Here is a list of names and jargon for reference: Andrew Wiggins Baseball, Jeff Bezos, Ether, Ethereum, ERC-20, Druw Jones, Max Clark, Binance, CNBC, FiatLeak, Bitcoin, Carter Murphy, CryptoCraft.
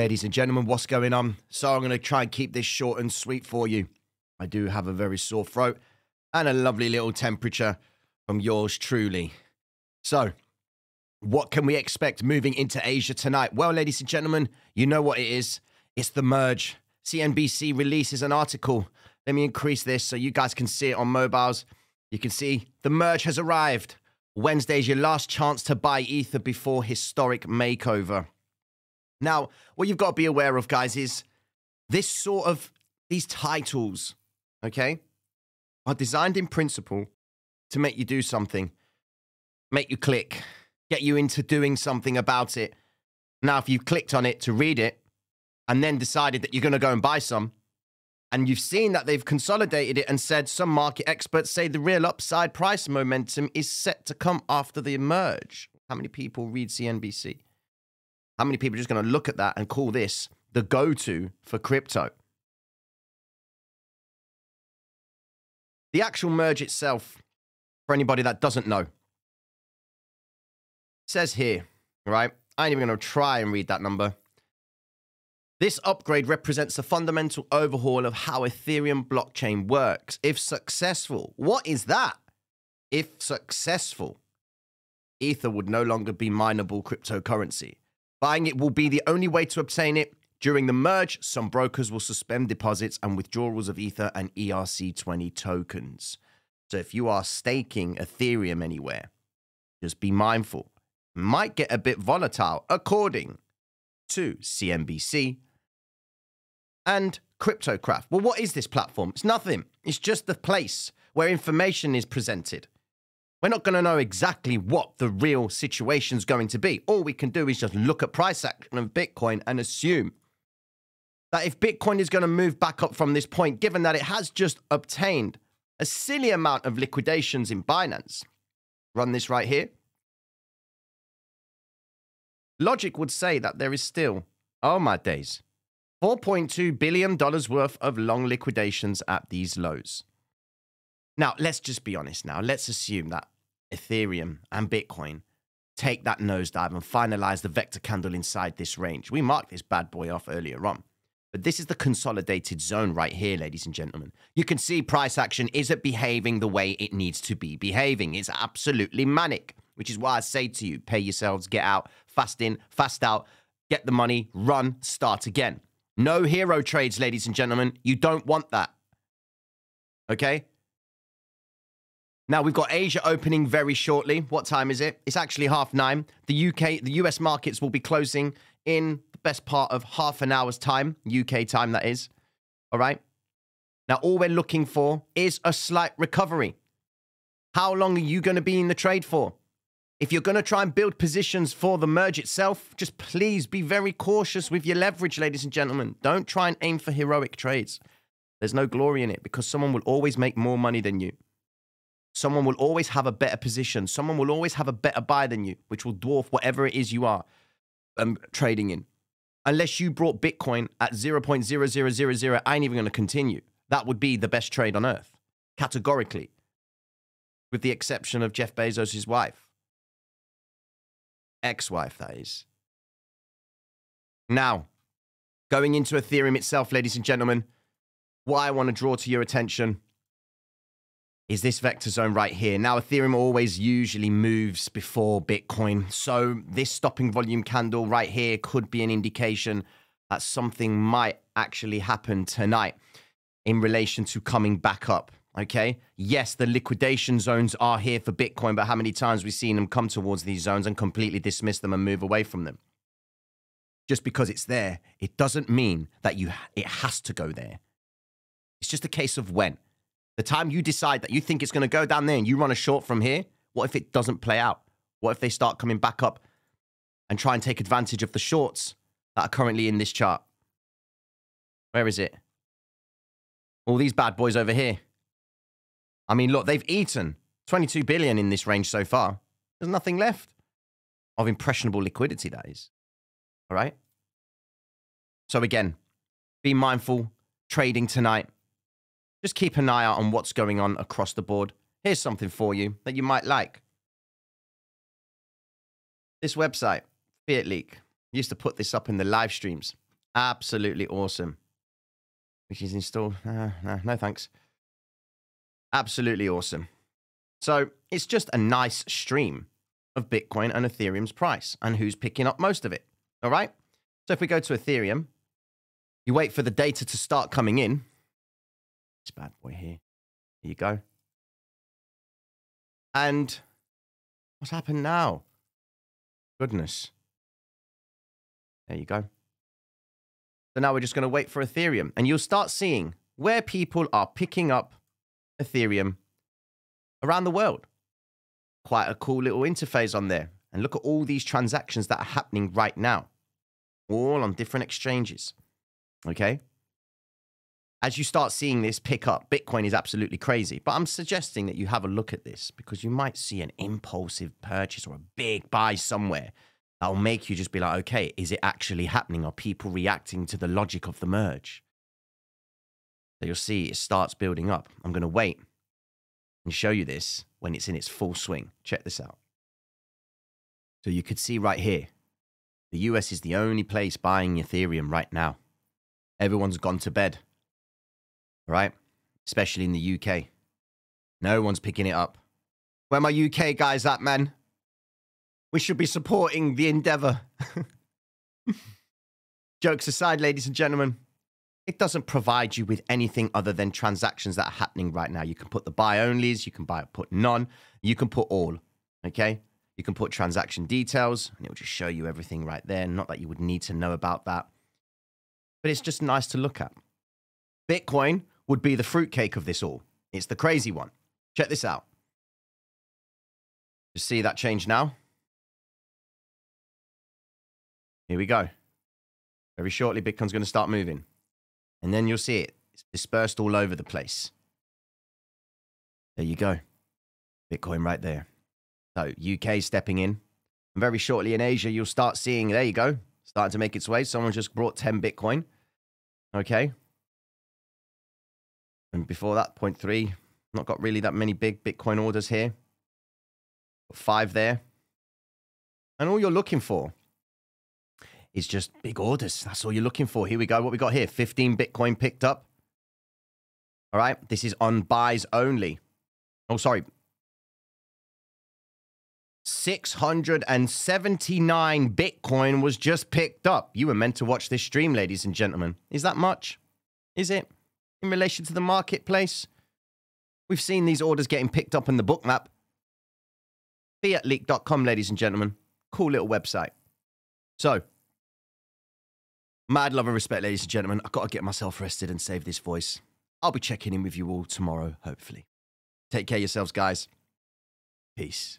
ladies and gentlemen, what's going on? So I'm going to try and keep this short and sweet for you. I do have a very sore throat and a lovely little temperature from yours truly. So what can we expect moving into Asia tonight? Well, ladies and gentlemen, you know what it is. It's the merge. CNBC releases an article. Let me increase this so you guys can see it on mobiles. You can see the merge has arrived. Wednesday's your last chance to buy Ether before historic makeover. Now, what you've got to be aware of, guys, is this sort of, these titles, okay, are designed in principle to make you do something, make you click, get you into doing something about it. Now, if you've clicked on it to read it and then decided that you're going to go and buy some, and you've seen that they've consolidated it and said some market experts say the real upside price momentum is set to come after the merge. How many people read CNBC? How many people are just going to look at that and call this the go-to for crypto? The actual merge itself, for anybody that doesn't know, says here, right? I ain't even going to try and read that number. This upgrade represents a fundamental overhaul of how Ethereum blockchain works. If successful, what is that? If successful, Ether would no longer be mineable cryptocurrency. Buying it will be the only way to obtain it. During the merge, some brokers will suspend deposits and withdrawals of Ether and ERC-20 tokens. So if you are staking Ethereum anywhere, just be mindful. It might get a bit volatile, according to CNBC. And CryptoCraft. Well, what is this platform? It's nothing. It's just the place where information is presented. We're not going to know exactly what the real situation's going to be. All we can do is just look at price action of Bitcoin and assume that if Bitcoin is going to move back up from this point, given that it has just obtained a silly amount of liquidations in Binance. Run this right here. Logic would say that there is still, oh my days, $4.2 billion worth of long liquidations at these lows. Now, let's just be honest now. Let's assume that Ethereum and Bitcoin take that nosedive and finalize the vector candle inside this range. We marked this bad boy off earlier on. But this is the consolidated zone right here, ladies and gentlemen. You can see price action isn't behaving the way it needs to be behaving. It's absolutely manic, which is why I say to you, pay yourselves, get out, fast in, fast out, get the money, run, start again. No hero trades, ladies and gentlemen. You don't want that. Okay? Now, we've got Asia opening very shortly. What time is it? It's actually 9:30. The US markets will be closing in the best part of half an hour's time. UK time, that is. All right? Now, all we're looking for is a slight recovery. How long are you going to be in the trade for? If you're going to try and build positions for the merge itself, just please be very cautious with your leverage, ladies and gentlemen. Don't try and aim for heroic trades. There's no glory in it because someone will always make more money than you. Someone will always have a better position. Someone will always have a better buy than you, which will dwarf whatever it is you are trading in. Unless you brought Bitcoin at 0.0000, I ain't even going to continue. That would be the best trade on earth, categorically, with the exception of Jeff Bezos' wife. Ex-wife, that is. Now, going into Ethereum itself, ladies and gentlemen, what I want to draw to your attention is this vector zone right here. Now, Ethereum always usually moves before Bitcoin. So this stopping volume candle right here could be an indication that something might actually happen tonight in relation to coming back up, okay? Yes, the liquidation zones are here for Bitcoin, but how many times we've seen them come towards these zones and completely dismiss them and move away from them? Just because it's there, it doesn't mean that it has to go there. It's just a case of when. The time you decide that you think it's going to go down there and you run a short from here, what if it doesn't play out? What if they start coming back up and try and take advantage of the shorts that are currently in this chart? Where is it? All these bad boys over here. I mean, look, they've eaten 22 billion in this range so far. There's nothing left of impressionable liquidity, that is. All right? So again, be mindful trading tonight. Just keep an eye out on what's going on across the board. Here's something for you that you might like. This website, FiatLeak, used to put this up in the live streams. Absolutely awesome. Which is installed. No thanks. Absolutely awesome. So it's just a nice stream of Bitcoin and Ethereum's price and who's picking up most of it. All right. So if we go to Ethereum, you wait for the data to start coming in. This bad boy here. Here you go. And what's happened now? Goodness. There you go. So now we're just going to wait for Ethereum. And you'll start seeing where people are picking up Ethereum around the world. Quite a cool little interface on there. And look at all these transactions that are happening right now. All on different exchanges. Okay? As you start seeing this pick up, Bitcoin is absolutely crazy. But I'm suggesting that you have a look at this because you might see an impulsive purchase or a big buy somewhere. That'll make you just be like, okay, is it actually happening? Are people reacting to the logic of the merge? So you'll see it starts building up. I'm going to wait and show you this when it's in its full swing. Check this out. So you could see right here, the US is the only place buying Ethereum right now. Everyone's gone to bed, right? Especially in the UK. No one's picking it up. Where my UK guys at, man? We should be supporting the endeavor. Jokes aside, ladies and gentlemen, it doesn't provide you with anything other than transactions that are happening right now. You can put the buy onlys, you can put none, you can put all, okay? You can put transaction details, and it will just show you everything right there. Not that you would need to know about that, but it's just nice to look at. Bitcoin would be the fruitcake of this all. It's the crazy one. Check this out. You see that change now? Here we go. Very shortly, Bitcoin's going to start moving. And then you'll see it. It's dispersed all over the place. There you go. Bitcoin right there. So UK stepping in. And very shortly in Asia, you'll start seeing, there you go, starting to make its way. Someone just brought 10 Bitcoin. Okay. And before that, 0.3. Not got really that many big Bitcoin orders here. Got 5 there. And all you're looking for is just big orders. That's all you're looking for. Here we go. What we got here? 15 Bitcoin picked up. All right. This is on buys only. Oh, sorry. 679 Bitcoin was just picked up. You were meant to watch this stream, ladies and gentlemen. Is that much? Is it? In relation to the marketplace? We've seen these orders getting picked up in the book map. FiatLeak.com, ladies and gentlemen. Cool little website. So, mad love and respect, ladies and gentlemen. I've got to get myself rested and save this voice. I'll be checking in with you all tomorrow, hopefully. Take care of yourselves, guys. Peace.